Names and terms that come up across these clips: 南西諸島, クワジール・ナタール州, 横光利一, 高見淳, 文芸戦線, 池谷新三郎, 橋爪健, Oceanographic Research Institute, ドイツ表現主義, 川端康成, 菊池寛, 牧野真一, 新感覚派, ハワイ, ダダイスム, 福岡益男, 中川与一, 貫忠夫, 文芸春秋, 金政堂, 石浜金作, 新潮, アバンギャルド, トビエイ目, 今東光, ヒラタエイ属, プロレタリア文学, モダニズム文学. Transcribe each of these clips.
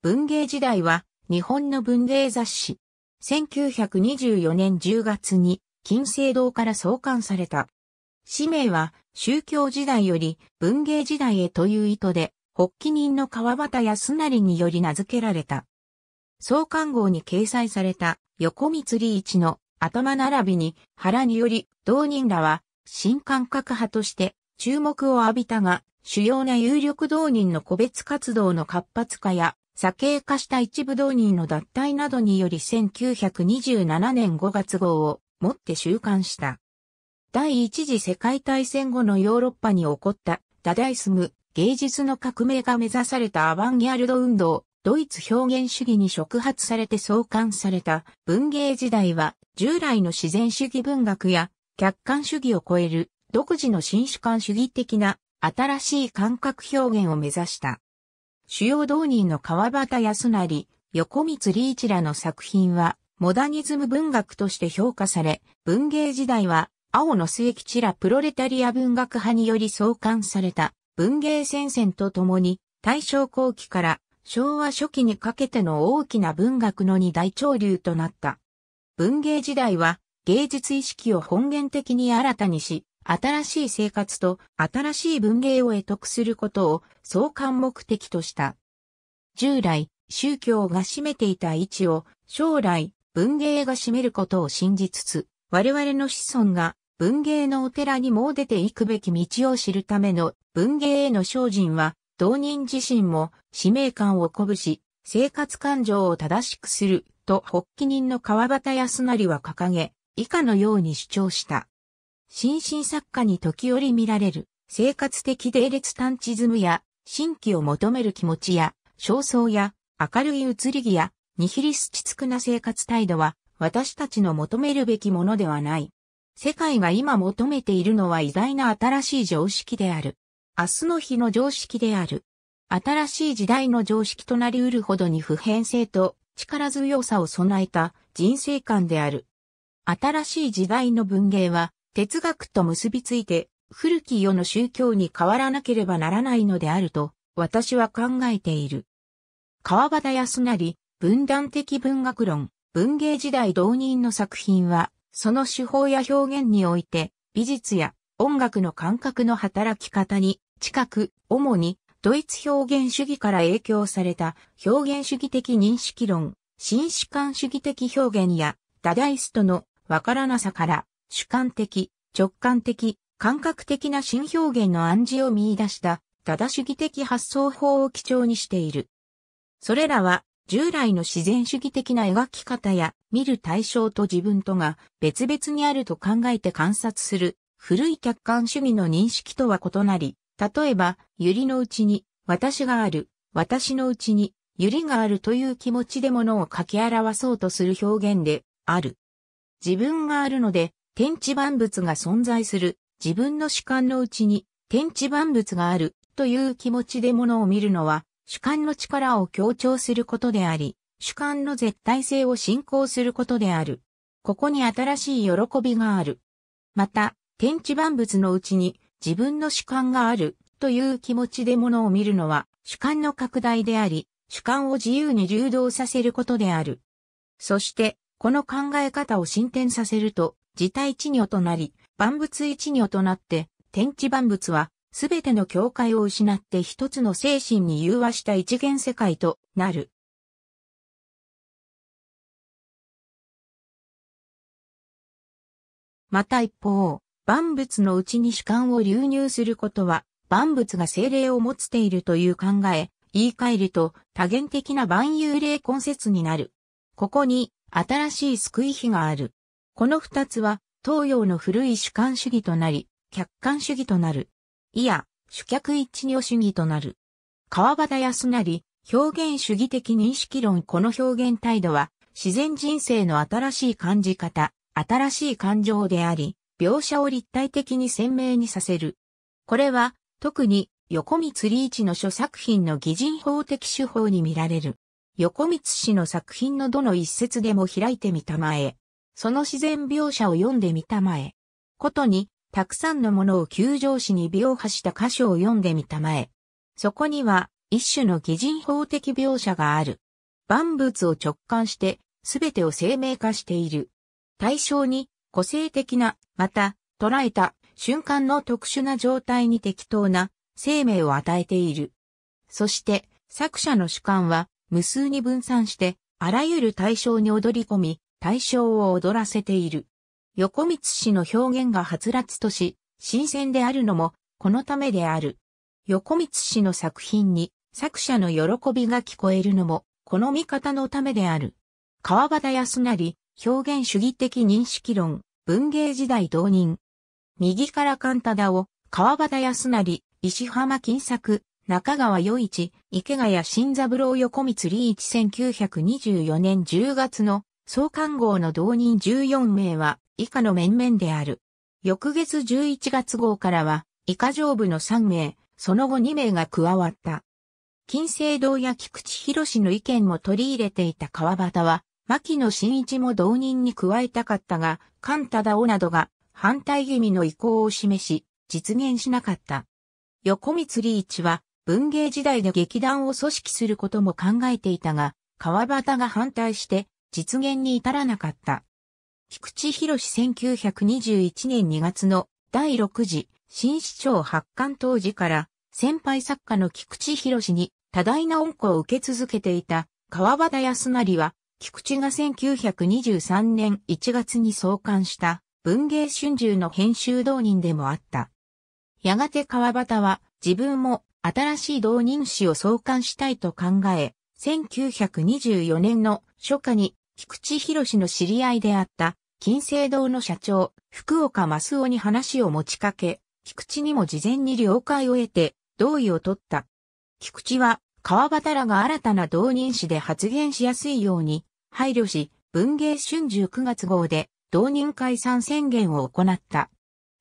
文芸時代は日本の文芸雑誌。1924年10月に金政堂から創刊された。誌名は宗教時代より文芸時代へという意図で、発起人の川端康成により名付けられた。創刊号に掲載された横光利一の頭並びに腹により同人らは新感覚派として注目を浴びたが、主要な有力同人の個別活動の活発化や左傾化した一部同人の脱退などにより1927年5月号をもって収刊した。第一次世界大戦後のヨーロッパに起こったダダイスム、芸術の革命が目指されたアバンギャルド運動、ドイツ表現主義に触発されて創刊された文芸時代は従来の自然主義文学や客観主義を超える独自の新主観主義的な新しい感覚表現を目指した。主要同人の川端康成、横光利一らの作品はモダニズム文学として評価され、文芸時代は青野末吉らプロレタリア文学派により創刊された。文芸戦線とともに大正後期から昭和初期にかけての大きな文学の二大潮流となった。文芸時代は芸術意識を本源的に新たにし、新しい生活と新しい文芸を会得することを創刊目的とした。従来、宗教が占めていた位置を将来、文芸が占めることを信じつつ、我々の子孫が文芸のお寺にも出ていくべき道を知るための文芸への精進は、同人自身も使命感を鼓舞し、生活感情を正しくすると発起人の川端康成は掲げ、以下のように主張した。新進作家に時折見られる生活的デーレツタンチズムや、新規を求める気持ちや、焦燥や、明るい移り気や、ニヒリスチツクな生活態度は、私たちの求めるべきものではない。世界が今求めているのは偉大な新しい常識である。明日の日の常識である。新しい時代の常識となり得るほどに普遍性と力強さを備えた人生観である。新しい時代の文芸は哲学と結びついて古き世の宗教に変わらなければならないのであると私は考えている。川端康成、分断的文学論、文芸時代同人の作品は、その手法や表現において、美術や音楽の感覚の働き方に近く、主にドイツ表現主義から影響された表現主義的認識論、新主観主義的表現やダダイストのわからなさから主観的、直感的、感覚的な新表現の暗示を見出したダダ主義的発想法を基調にしている。それらは、従来の自然主義的な描き方や、見る対象と自分とが別々にあると考えて観察する古い客観主義の認識とは異なり、例えば、百合のうちに私がある、私のうちに百合があるという気持ちで物を書き表そうとする表現である。自分があるので、天地万物が存在する、自分の主観のうちに天地万物があるという気持ちで物を見るのは、主観の力を強調することであり、主観の絶対性を信仰することである。ここに新しい喜びがある。また、天地万物のうちに自分の主観があるという気持ちで物を見るのは主観の拡大であり、主観を自由に流動させることである。そして、この考え方を進展させると、自体一如となり、万物一如となって、天地万物は、すべての境界を失って一つの精神に融和した一元世界となる。また一方、万物のうちに主観を流入することは、万物が生霊を持っているという考え、言い換えると多元的な万有霊根節になる。ここに新しい救い日がある。この二つは東洋の古い主観主義となり、客観主義となる。いや、主客一如主義となる。川端康成、表現主義的認識論。この表現態度は、自然人生の新しい感じ方、新しい感情であり、描写を立体的に鮮明にさせる。これは、特に、横光利一の諸作品の擬人法的手法に見られる。横光氏の作品のどの一節でも開いてみたまえ。その自然描写を読んでみたまえ。ことに、たくさんのものを九条詩に描写した箇所を読んでみたまえ。そこには、一種の擬人法的描写がある。万物を直観して、すべてを生命化している。対象に、個性的な、また、捉えた、瞬間の特殊な状態に適当な、生命を与えている。そして、作者の主観は、無数に分散して、あらゆる対象に踊り込み、対象を踊らせている。横光氏の表現がはつらつとし、新鮮であるのも、このためである。横光氏の作品に、作者の喜びが聞こえるのも、この見方のためである。川端康成、表現主義的認識論、文芸時代導入。右から貫忠夫、川端康成、石浜金作、中川与一、池谷新三郎横光利一1924年10月の創刊号の導人14名は以下の面々である。翌月11月号からは以下上部の3名、その後2名が加わった。金成堂や菊池寛の意見も取り入れていた川端は、牧野真一も導人に加えたかったが、貫忠夫などが反対気味の意向を示し、実現しなかった。横光利一は、文芸時代で劇団を組織することも考えていたが、川端が反対して実現に至らなかった。菊池寛1921年2月の第6次新市長発刊当時から先輩作家の菊池寛に多大な恩顧を受け続けていた川端康成は菊池が1923年1月に創刊した文芸春秋の編集導人でもあった。やがて川端は自分も新しい導人誌を創刊したいと考え、1924年の初夏に菊池寛の知り合いであった金成堂の社長、福岡益男に話を持ちかけ、菊池にも事前に了解を得て同意を取った。菊池は川端らが新たな導人誌で発言しやすいように配慮し、文芸春秋9月号で導人解散宣言を行った。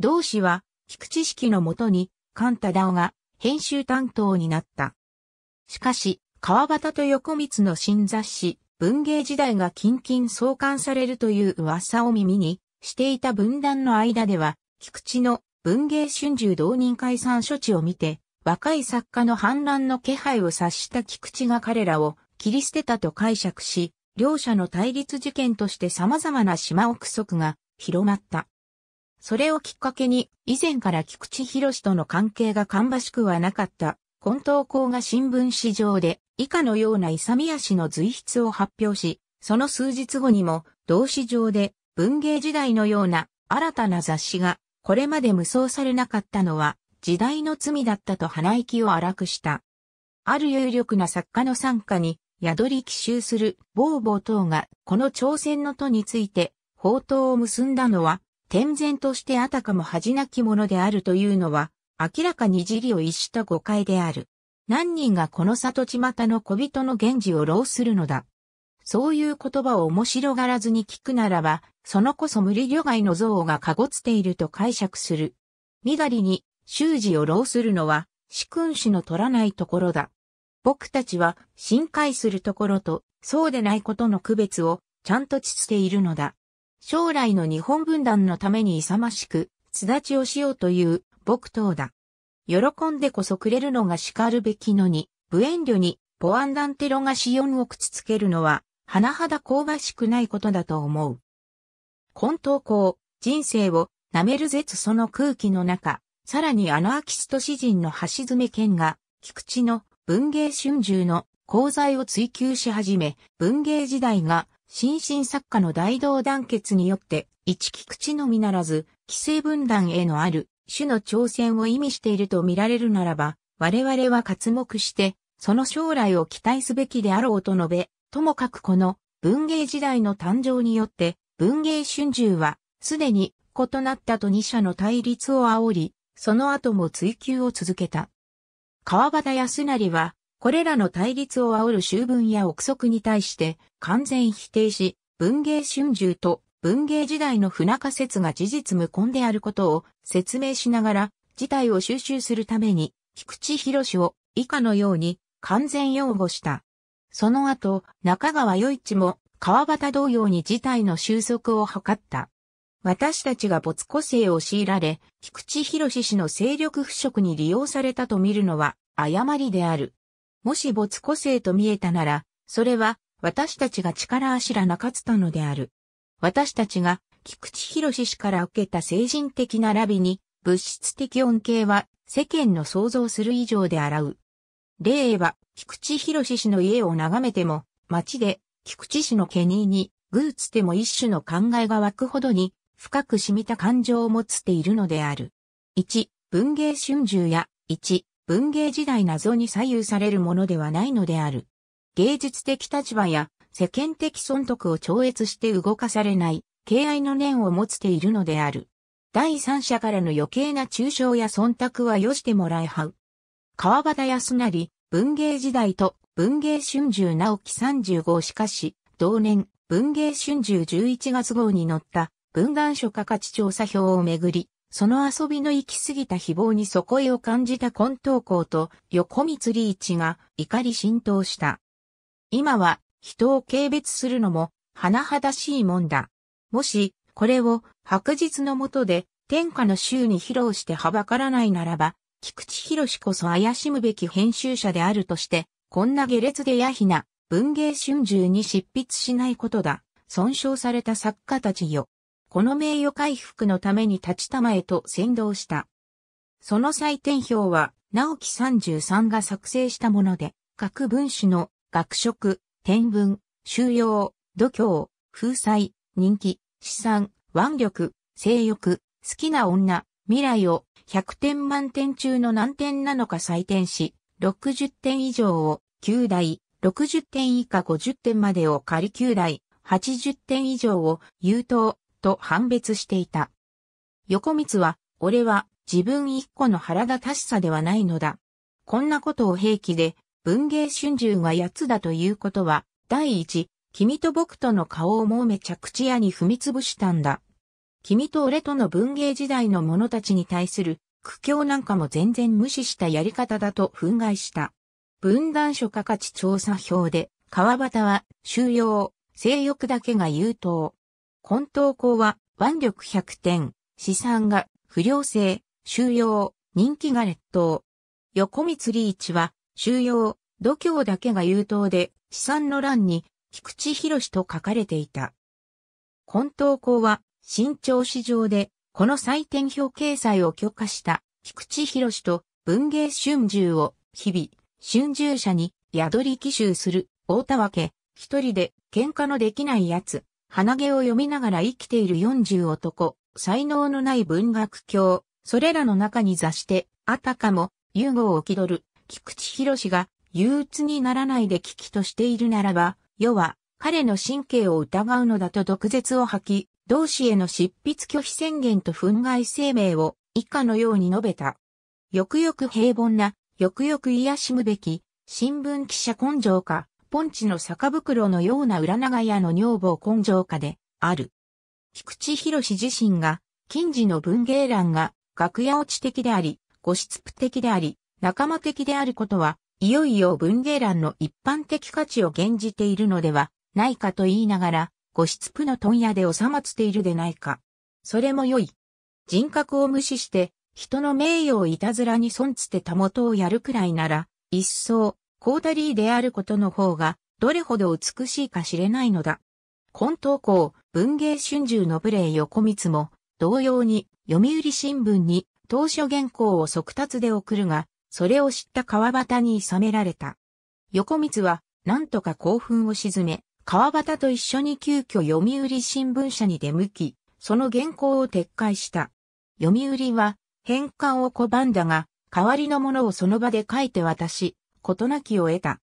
同誌は菊池式のもとに貫忠夫が編集担当になった。しかし、川端と横光の新雑誌、文芸時代が近々創刊されるという噂を耳にしていた文壇の間では、菊池の文芸春秋導人解散処置を見て、若い作家の反乱の気配を察した菊池が彼らを切り捨てたと解釈し、両者の対立事件として様々な島憶測が広まった。それをきっかけに、以前から菊池寛との関係が芳しくはなかった、今東工が新聞紙上で、以下のような勇み足の随筆を発表し、その数日後にも、同紙上で、文芸時代のような、新たな雑誌が、これまで無双されなかったのは、時代の罪だったと鼻息を荒くした。ある有力な作家の傘下に、宿り奇襲する、ボーボー等が、この挑戦の都について、放蕩を結んだのは、転然としてあたかも恥なきものであるというのは、明らかに自利を逸した誤解である。何人がこの里巷の小人の言辞を浪するのだ。そういう言葉を面白がらずに聞くならば、そのこそ無理旅外の憎悪がかごつていると解釈する。みだりに、習字を浪するのは、仕君子の取らないところだ。僕たちは、深解するところと、そうでないことの区別を、ちゃんと知っているのだ。将来の日本文壇のために勇ましく、巣立ちをしようという、僕等だ。喜んでこそくれるのが叱るべきのに、無遠慮に、ポアンダンテロがシオンをくつつけるのは、甚だ香ばしくないことだと思う。今東工、人生を、なめる絶その空気の中、さらにアナーキスト詩人の橋爪健が、菊池の文芸春秋の功罪を追求し始め、文芸時代が、新進作家の大同団結によって、一菊池のみならず、既成分断へのある種の挑戦を意味していると見られるならば、我々は刮目して、その将来を期待すべきであろうと述べ、ともかくこの文芸時代の誕生によって、文芸春秋は、すでに異なったと二者の対立を煽り、その後も追求を続けた。川端康成は、これらの対立を煽る醜聞や憶測に対して完全否定し、文芸春秋と文芸時代の不仲説が事実無根であることを説明しながら、事態を収拾するために、菊池寛を以下のように完全擁護した。その後、中川与一も川端同様に事態の収束を図った。私たちが没個性を強いられ、菊池寛氏の勢力腐食に利用されたと見るのは誤りである。もし没個性と見えたなら、それは私たちが力あしらなかったのである。私たちが菊池宏氏から受けた聖人的なラビに物質的恩恵は世間の想像する以上であらう。例は菊池宏氏の家を眺めても街で菊池氏の毛にぐうつても一種の考えが湧くほどに深く染みた感情を持つているのである。一、文藝春秋や一、文藝時代謎に左右されるものではないのである。芸術的立場や世間的損得を超越して動かされない敬愛の念を持つているのである。第三者からの余計な中傷や忖度はよしてもらえはう。川端康成、文藝時代と文藝春秋直木35しかし、同年文藝春秋11月号に載った文壇書価価値調査表をめぐり、その遊びの行き過ぎた誹謗に底意を感じた今東光と横光利一が怒り浸透した。今は人を軽蔑するのも甚だしいもんだ。もしこれを白日の下で天下の衆に披露してはばからないならば、菊池宏こそ怪しむべき編集者であるとして、こんな下劣でやひな文藝春秋に執筆しないことだ。損傷された作家たちよ。この名誉回復のために立ちたまえと先導した。その採点表は、直木33が作成したもので、各文種の学食、天文、修養、度胸、風采、人気、資産、腕力、性欲、好きな女、未来を100点満点中の何点なのか採点し、60点以上を9題、60点以下50点までを仮9題、80点以上を優等、と判別していた。横光は、俺は自分一個の腹立たしさではないのだ。こんなことを平気で、文藝春秋がやつだということは、第一、君と僕との顔をもうめちゃくちゃに踏みつぶしたんだ。君と俺との文芸時代の者たちに対する苦境なんかも全然無視したやり方だと憤慨した。文壇書価価値調査表で、川端は修養、性欲だけが優等。今東光は腕力100点、資産が不良性、修養、人気が劣等。横光利一は修養、度胸だけが優等で資産の欄に菊池宏と書かれていた。今東光は新潮市場でこの採点表掲載を許可した菊池宏と文藝春秋を日々春秋社に宿り奇襲する大田分け一人で喧嘩のできないやつ。鼻毛を読みながら生きている40男、才能のない文学狂、それらの中に座して、あたかも、融合を気取る、菊池宏が、憂鬱にならないで危機としているならば、世は、彼の神経を疑うのだと毒舌を吐き、同氏への執筆拒否宣言と憤慨声明を、以下のように述べた。よくよく平凡な、よくよく癒しむべき、新聞記者根性か。ポンチの酒袋のような裏長屋の女房根性家である。菊池宏自身が、近時の文芸欄が、楽屋落ち的であり、ゴシップ的であり、仲間的であることは、いよいよ文芸欄の一般的価値を減じているのではないかと言いながら、ゴシップの問屋で収まっているでないか。それも良い。人格を無視して、人の名誉をいたずらに損つてたもとをやるくらいなら、一層、コーダリーであることの方が、どれほど美しいか知れないのだ。今東光、文藝春秋の無礼横光も、同様に、読売新聞に、当初原稿を速達で送るが、それを知った川端に諌められた。横光は、なんとか興奮を鎮め、川端と一緒に急遽読売新聞社に出向き、その原稿を撤回した。読売は、返還を拒んだが、代わりのものをその場で書いて渡し、事なきを得た。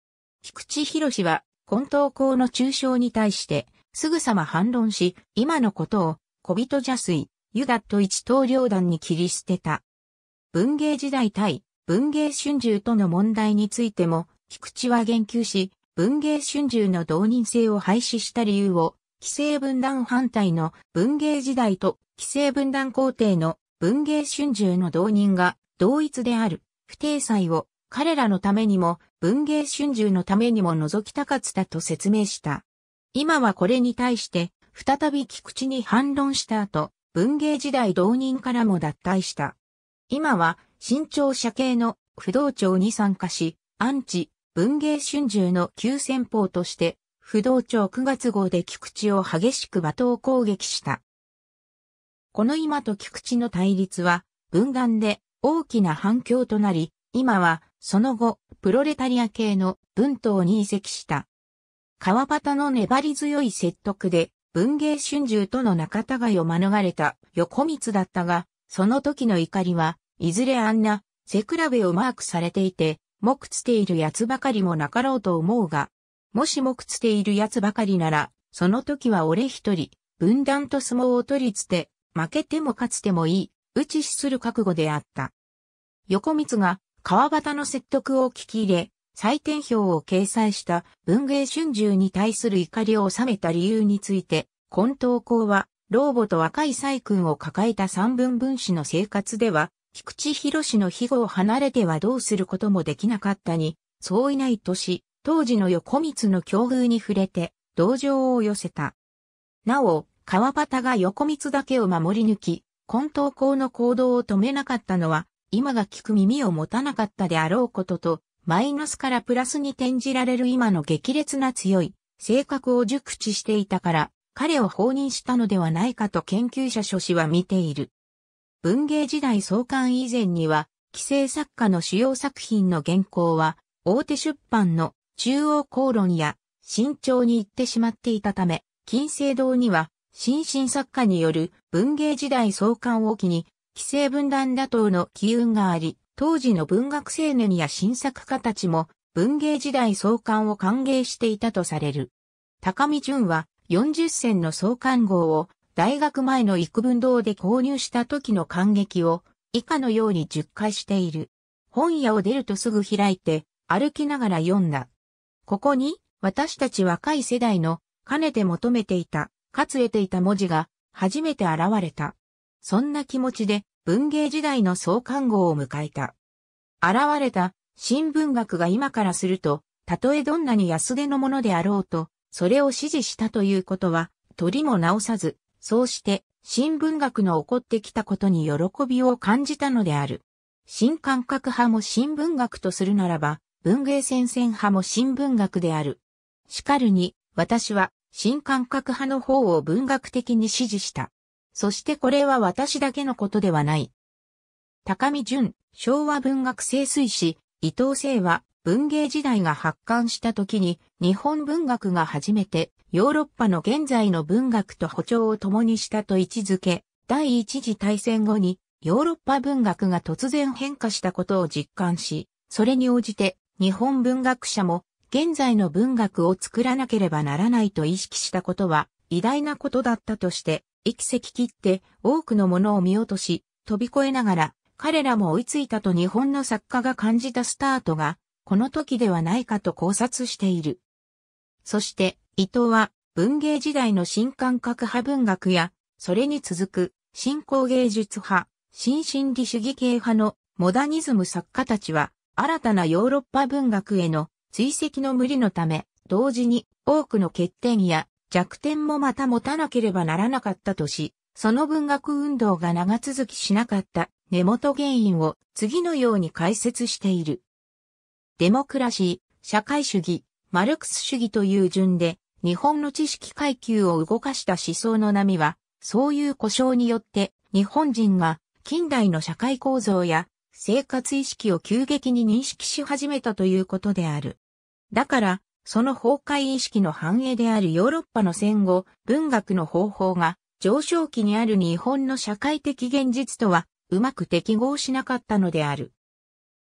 菊池宏は、今東光の中傷に対して、すぐさま反論し、今のことを、小人邪推、ユダと一刀両断に切り捨てた。文藝時代対、文藝春秋との問題についても、菊池は言及し、文藝春秋の同人性を廃止した理由を、既成分断反対の文藝時代と、既成分断肯定の文藝春秋の同人が、同一である、不定裁を、彼らのためにも文藝春秋のためにも除きたかったと説明した。今はこれに対して再び菊池に反論した後、文芸時代同人からも脱退した。今は新潮社系の不動潮に参加し、アンチ、文藝春秋の急先鋒として、不動朝9月号で菊池を激しく罵倒攻撃した。この今と菊池の対立は、文壇で大きな反響となり、今は、その後、プロレタリア系の文闘に移籍した。川端の粘り強い説得で、文藝春秋との仲違いを免れた横光だったが、その時の怒りは、いずれあんな、背比べをマークされていて、黙つている奴ばかりもなかろうと思うが、もし黙つている奴ばかりなら、その時は俺一人、文壇と相撲を取りつて、負けても勝つてもいい、打ち死する覚悟であった。横光が川端の説得を聞き入れ、採点表を掲載した文藝春秋に対する怒りを収めた理由について、今投稿は、老母と若い細君を抱えた三文分子の生活では、菊池寛の庇護を離れてはどうすることもできなかったに、そういないとし、当時の横光の境遇に触れて、同情を寄せた。なお、川端が横光だけを守り抜き、今投稿の行動を止めなかったのは、今が聞く耳を持たなかったであろうことと、マイナスからプラスに転じられる今の激烈な強い性格を熟知していたから、彼を放任したのではないかと研究者諸氏は見ている。文藝時代創刊以前には、既成作家の主要作品の原稿は、大手出版の中央公論や新潮に行ってしまっていたため、金政堂には、新進作家による文藝時代創刊を機に、既成文壇打倒の機運があり、当時の文学青年や新作家たちも文藝時代創刊を歓迎していたとされる。高見淳は40銭の創刊号を大学前の幾分堂で購入した時の感激を以下のように述解している。本屋を出るとすぐ開いて歩きながら読んだ。ここに私たち若い世代のかねて求めていた、かつ得ていた文字が初めて現れた。そんな気持ちで文芸時代の創刊号を迎えた。現れた新文学が今からすると、たとえどんなに安手のものであろうと、それを支持したということは、取りも直さず、そうして新文学の起こってきたことに喜びを感じたのである。新感覚派も新文学とするならば、文芸戦線派も新文学である。しかるに、私は新感覚派の方を文学的に支持した。そしてこれは私だけのことではない。高見淳、昭和文学盛衰史、伊藤聖は文芸時代が発刊した時に日本文学が初めてヨーロッパの現在の文学と歩調を共にしたと位置づけ、第一次大戦後にヨーロッパ文学が突然変化したことを実感し、それに応じて日本文学者も現在の文学を作らなければならないと意識したことは偉大なことだったとして、息せき切って多くのものを見落とし、飛び越えながら彼らも追いついたと日本の作家が感じたスタートがこの時ではないかと考察している。そして伊藤は文芸時代の新感覚派文学やそれに続く新興芸術派、新心理主義系派のモダニズム作家たちは新たなヨーロッパ文学への追跡の無理のため同時に多くの欠点や弱点もまた持たなければならなかったとし、その文学運動が長続きしなかった根元原因を次のように解説している。デモクラシー、社会主義、マルクス主義という順で日本の知識階級を動かした思想の波は、そういう故障によって日本人が近代の社会構造や生活意識を急激に認識し始めたということである。だから、その崩壊意識の反映であるヨーロッパの戦後、文学の方法が上昇期にある日本の社会的現実とはうまく適合しなかったのである。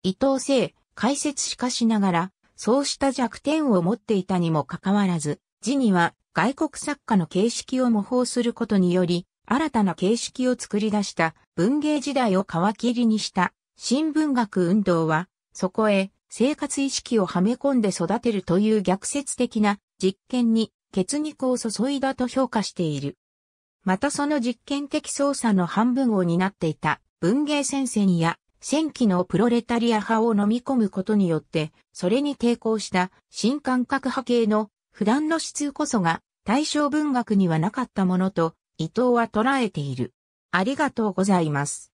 伊藤聖、解説しかしながら、そうした弱点を持っていたにもかかわらず、時には外国作家の形式を模倣することにより、新たな形式を作り出した文芸時代を皮切りにした新文学運動は、そこへ、生活意識をはめ込んで育てるという逆説的な実験に血肉を注いだと評価している。またその実験的操作の半分を担っていた文芸戦線や先期のプロレタリア派を飲み込むことによって、それに抵抗した新感覚派系の普段の質こそが大正文学にはなかったものと伊藤は捉えている。ありがとうございます。